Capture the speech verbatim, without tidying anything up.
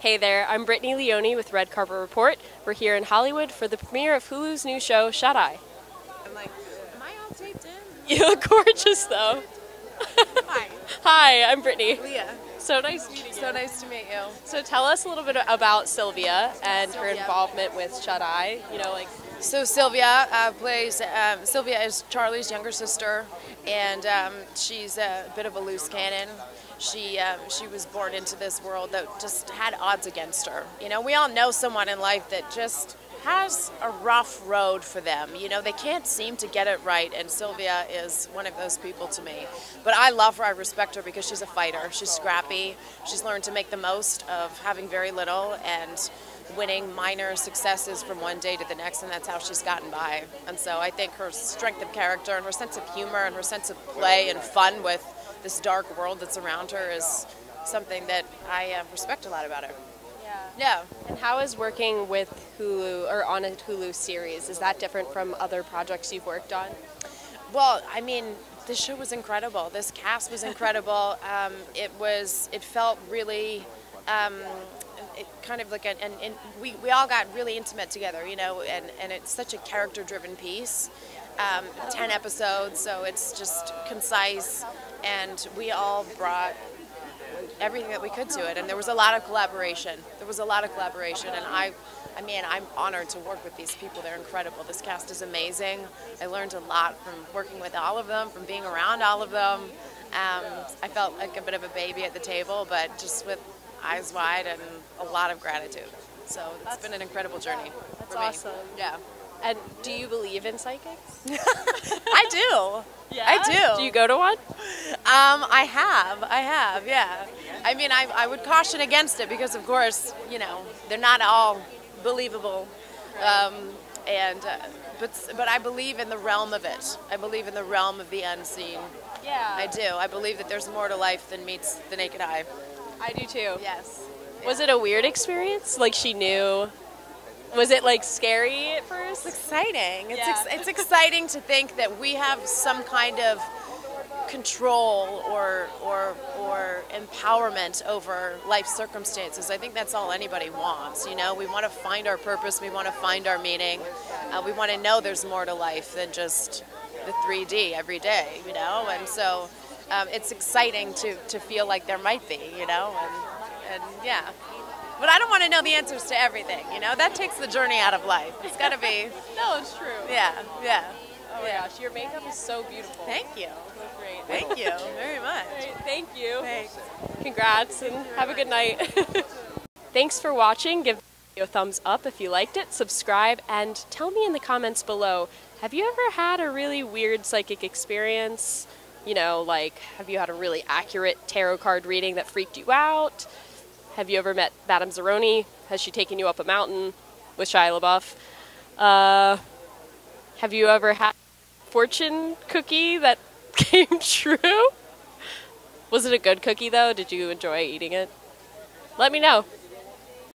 Hey there, I'm Brittany Leoni with Red Carpet Report. We're here in Hollywood for the premiere of Hulu's new show, Shut Eye. I'm like, am I all taped in? You look gorgeous, though. Hi. Hi, I'm Brittany. Leah. So nice meeting you. So nice to meet you. So tell us a little bit about Sylvia and Sylvia. her involvement with Shut Eye. You know, like. So Sylvia uh, plays. Um, Sylvia is Charlie's younger sister, and um, she's a bit of a loose cannon. She um, she was born into this world that just had odds against her. You know, we all know someone in life that just has a rough road for them. You know, they can't seem to get it right, and Sylvia is one of those people to me. But I love her, I respect her, because she's a fighter. She's scrappy. She's learned to make the most of having very little and winning minor successes from one day to the next, and that's how she's gotten by. And so I think her strength of character and her sense of humor and her sense of play and fun with this dark world that's around her is something that I uh, respect a lot about her. Yeah. And how is working with Hulu, or on a Hulu series, is that different from other projects you've worked on? Well, I mean, this show was incredible. This cast was incredible. um, it was, it felt really, um, it kind of like, an, and, and we, we all got really intimate together, you know, and, and it's such a character-driven piece. Um, ten episodes, so it's just concise, and we all brought everything that we could to it, and there was a lot of collaboration. There was a lot of collaboration, and I, I mean, I'm honored to work with these people. They're incredible. This cast is amazing. I learned a lot from working with all of them, from being around all of them. Um, I felt like a bit of a baby at the table, but just with eyes wide and a lot of gratitude. So it's that's, been an incredible journey. That's for me. Awesome. Yeah. And do you believe in psychics? I do. Yeah? I do. Do you go to one? Um, I have. I have, yeah. I mean, I, I would caution against it because, of course, you know, they're not all believable. Um, and uh, but, but I believe in the realm of it. I believe in the realm of the unseen. Yeah. I do. I believe that there's more to life than meets the naked eye. I do, too. Yes. Yeah. Was it a weird experience? Like, she knew... Was it like scary at first? It's exciting. It's, yeah. ex it's exciting to think that we have some kind of control or, or, or empowerment over life's circumstances. I think that's all anybody wants, you know? We want to find our purpose. We want to find our meaning. Uh, we want to know there's more to life than just the three D every day, you know? And so um, it's exciting to, to feel like there might be, you know? And, and yeah. But I don't want to know the answers to everything, you know? That takes the journey out of life. It's got to be... No, it's true. Yeah, yeah. Oh my yeah. gosh, your makeup is so beautiful. Thank you. You look great. Thank you very much. Right, thank you. Thanks. Congrats, and have a good night. Thanks for watching. Give the video a thumbs up if you liked it. Subscribe, and tell me in the comments below, have you ever had a really weird psychic experience? You know, like, have you had a really accurate tarot card reading that freaked you out? Have you ever met Madame Zaroni? Has she taken you up a mountain with Shia LaBeouf? Uh, have you ever had a fortune cookie that came true? Was it a good cookie, though? Did you enjoy eating it? Let me know.